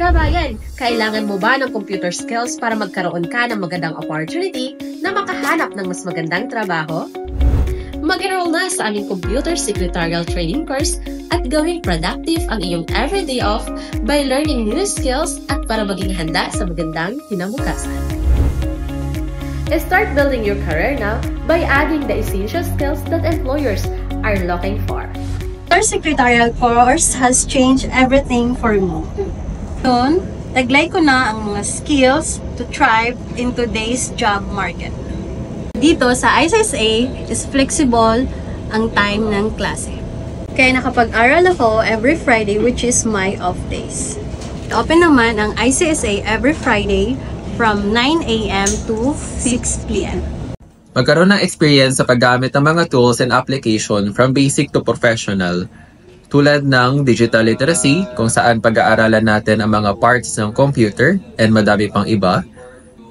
Kabayan, kailangan mo ba ng computer skills para magkaroon ka ng magandang opportunity na makahanap ng mas magandang trabaho? Mag-enroll na sa aming Computer Secretarial Training course at gawing productive ang iyong everyday off by learning new skills at para maging handa sa magandang kinabukasan. Start building your career now by adding the essential skills that employers are looking for. Our secretarial course has changed everything for me. Noon, taglay ko na ang mga skills to thrive in today's job market. Dito sa ICSA is flexible ang time ng klase. Kaya nakapag-aral ako every Friday, which is my off days. Open naman ang ICSA every Friday from 9 AM to 6 PM. Magkaroon ng experience sa paggamit ng mga tools and application from basic to professional. Tulad ng Digital Literacy, kung saan pag-aaralan natin ang mga parts ng computer and madami pang iba.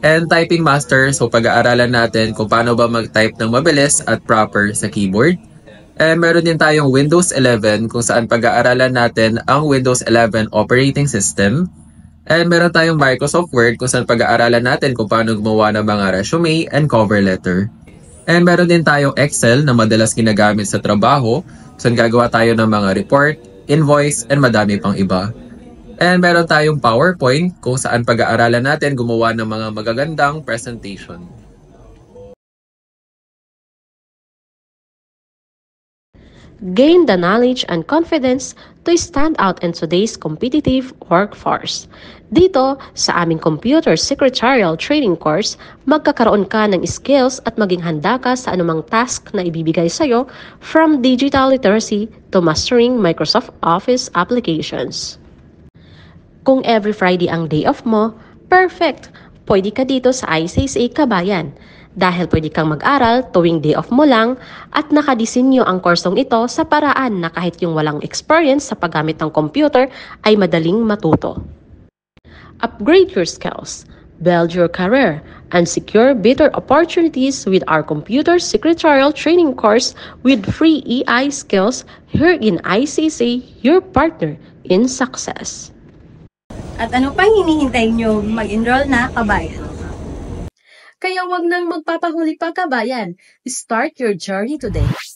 And Typing Master, so pag-aaralan natin kung paano ba mag-type ng mabilis at proper sa keyboard. And meron din tayong Windows 11, kung saan pag-aaralan natin ang Windows 11 operating system. And meron tayong Microsoft Word, kung saan pag-aaralan natin kung paano gumawa ng mga resume and cover letter. And meron din tayong Excel na madalas ginagamit sa trabaho, saan gagawa tayo ng mga report, invoice, and madami pang iba. And meron tayong PowerPoint kung saan pag-aaralan natin gumawa ng mga magagandang presentation. Gain the knowledge and confidence to stand out in today's competitive workforce. Dito, sa aming Computer Secretarial Training course, magkakaroon ka ng skills at maging handa ka sa anumang task na ibibigay sa'yo from digital literacy to mastering Microsoft Office applications. Kung every Friday ang day off mo, perfect! Pwede ka dito sa ICSA Kabayan. Dahil pwede kang mag-aral tuwing day off mo lang at nakadisenyo ang kursong ito sa paraan na kahit yung walang experience sa paggamit ng computer ay madaling matuto. Upgrade your skills, build your career, and secure better opportunities with our Computer Secretarial Training course with free EI skills here in ICC, your partner in success. At ano pang hinihintay nyo, mag-enroll na, kabayan? Kaya huwag nang magpapahuli pa, kabayan. Start your journey today.